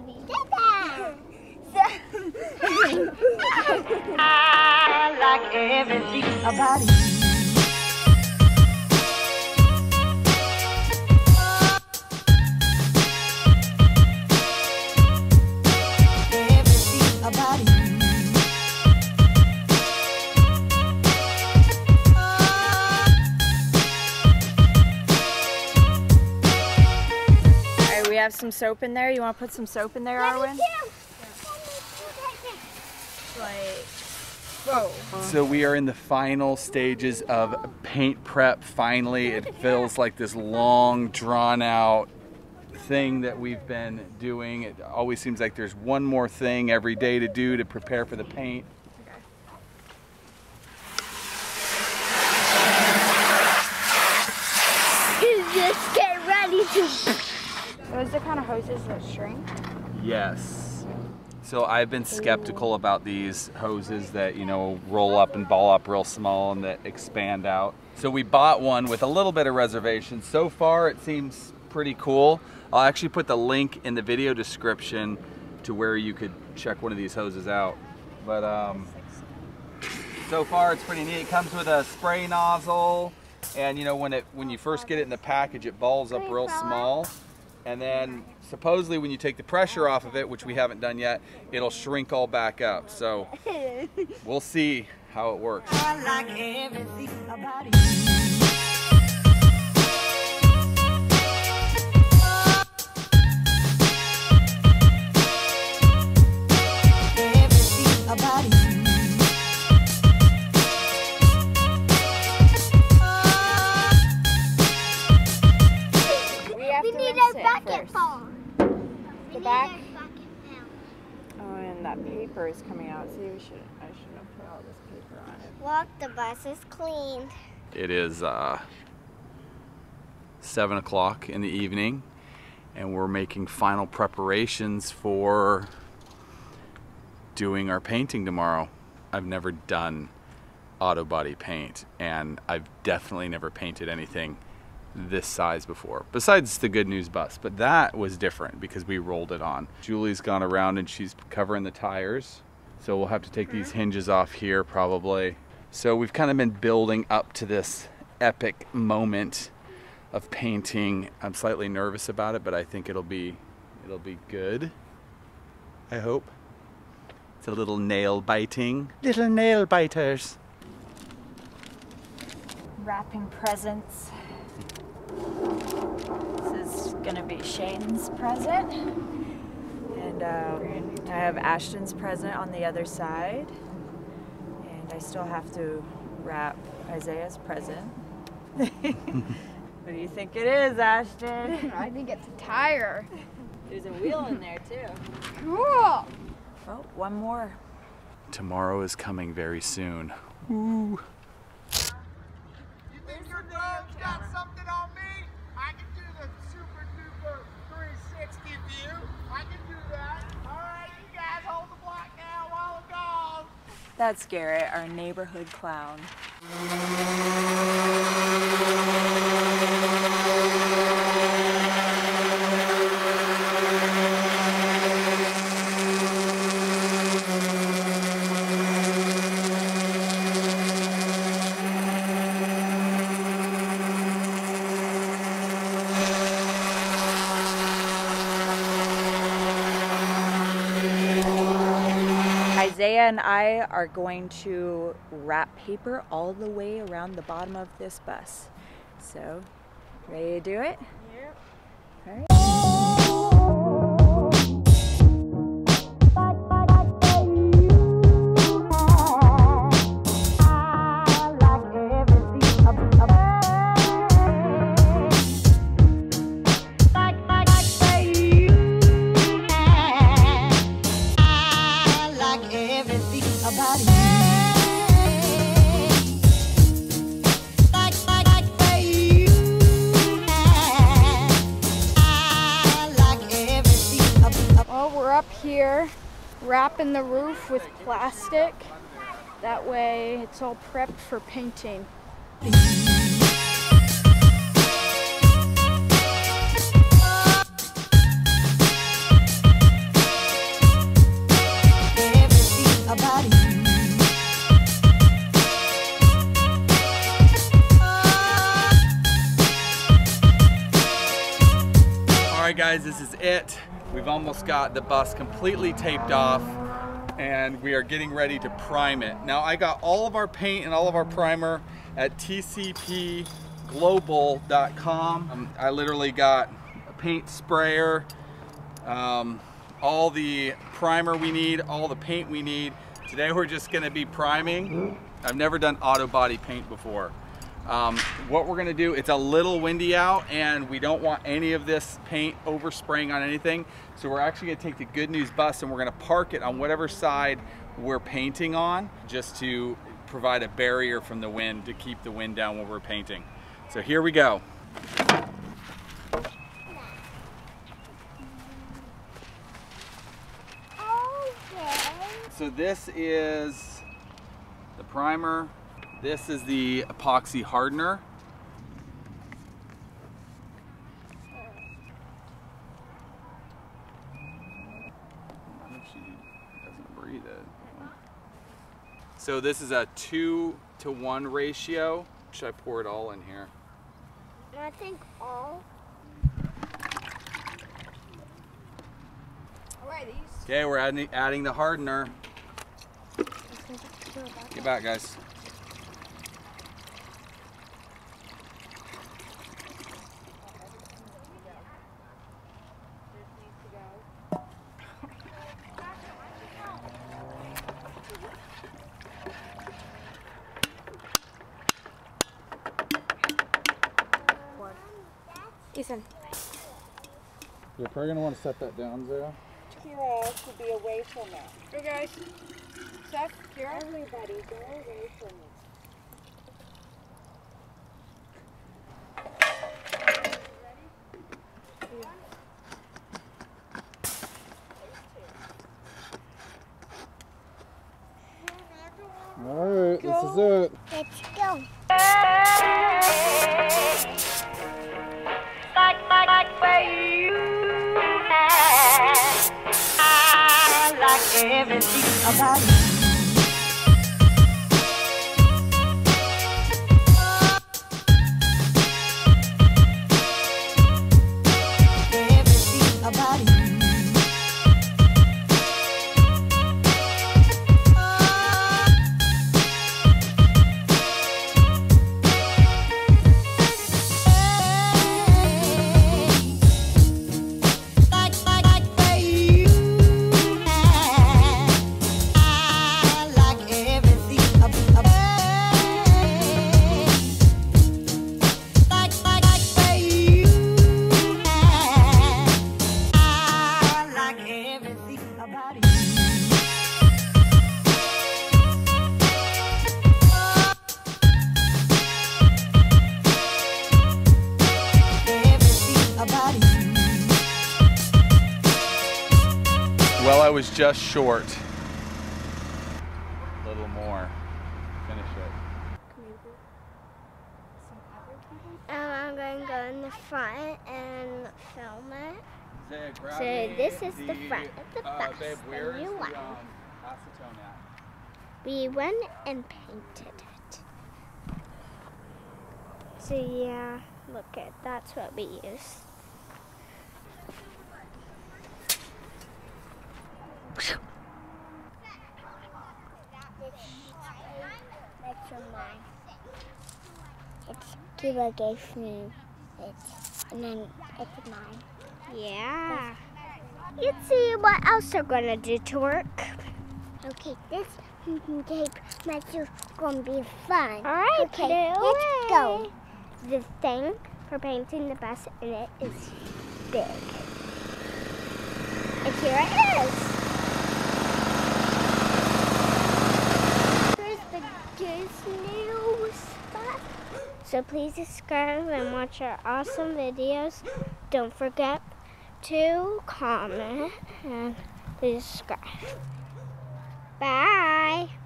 we did that. I like everything about it. Have some soap in there? You want to put some soap in there, Arwen? Whoa. So we are in the final stages of paint prep. Finally, it feels like this long, drawn-out thing that we've been doing. It always seems like there's one more thing every day to do to prepare for the paint. Just get ready to. Those are the kind of hoses that shrink? Yes. So I've been skeptical about these hoses that, you know, roll up and ball up real small and that expand out. So we bought one with a little bit of reservation. So far it seems pretty cool. I'll actually put the link in the video description to where you could check one of these hoses out. But so far it's pretty neat. It comes with a spray nozzle and, you know, when you first get it in the package it balls up real small. And then supposedly when you take the pressure off of it, which we haven't done yet, it'll shrink all back up. So we'll see how it works. Paper is coming out. See, I should have put all this paper on it. Look, the bus is cleaned. It is 7 o'clock in the evening, and we're making final preparations for doing our painting tomorrow. I've never done auto body paint, and I've definitely never painted anything this size before, besides the Good News bus, but that was different because we rolled it on. Julie's gone around and she's covering the tires, so we'll have to take these hinges off here probably. So we've kind of been building up to this epic moment of painting. I'm slightly nervous about it, but I think it'll be good. I hope. It's a little nail biting. Little nail biters. Wrapping presents. This is going to be Shane's present, and I have Ashton's present on the other side, and I still have to wrap Isaiah's present. What do you think it is, Ashton? I think it's a tire. There's a wheel in there too. Cool! Oh, one more. Tomorrow is coming very soon. Ooh. You think your dog's got something on me? I can do the super duper 360 view. I can do that. All right, you guys hold the block now while I'm gone. That's Garrett, our neighborhood clown. Zaya and I are going to wrap paper all the way around the bottom of this bus. So, ready to do it? Yep. All right. Wrapping the roof with plastic. That way it's all prepped for painting. Alright guys, this is it. We've almost got the bus completely taped off and we are getting ready to prime it. Now I got all of our paint and all of our primer at tcpglobal.com. I literally got a paint sprayer, all the primer we need, all the paint we need. Today we're just gonna be priming. I've never done auto body paint before. What we're gonna do, it's a little windy out and we don't want any of this paint overspraying on anything. So we're actually gonna take the Good News bus and we're gonna park it on whatever side we're painting on just to provide a barrier from the wind to keep the wind down when we're painting. So here we go. So this is the primer. This is the epoxy hardener. She doesn't breathe it. So this is a 2-to-1 ratio. Should I pour it all in here? I think all. Okay, we're adding the hardener. Get back, guys. Ethan. You're probably going to want to set that down, Zara. Kira should be away from it. Hey guys, Seth, Kira. Everybody, go away from it. Ready? Yeah. All right, go. This is it. Let's go. Well, I was just short. A little more. Finish it. I'm going to go in the front and film it. Zaya, so this is the front of the bus. Babe, where is the acetone at? We went and painted it. So yeah, look at that's what we used. It's Kira gave me it, and then it's mine. Yeah. Let's see what else we're gonna do to work. Okay, this tape measure's gonna be fun. All right, okay, let's go. The thing for painting the bus, and it is big. And here it is. So please subscribe and watch our awesome videos. Don't forget to comment and please subscribe. Bye.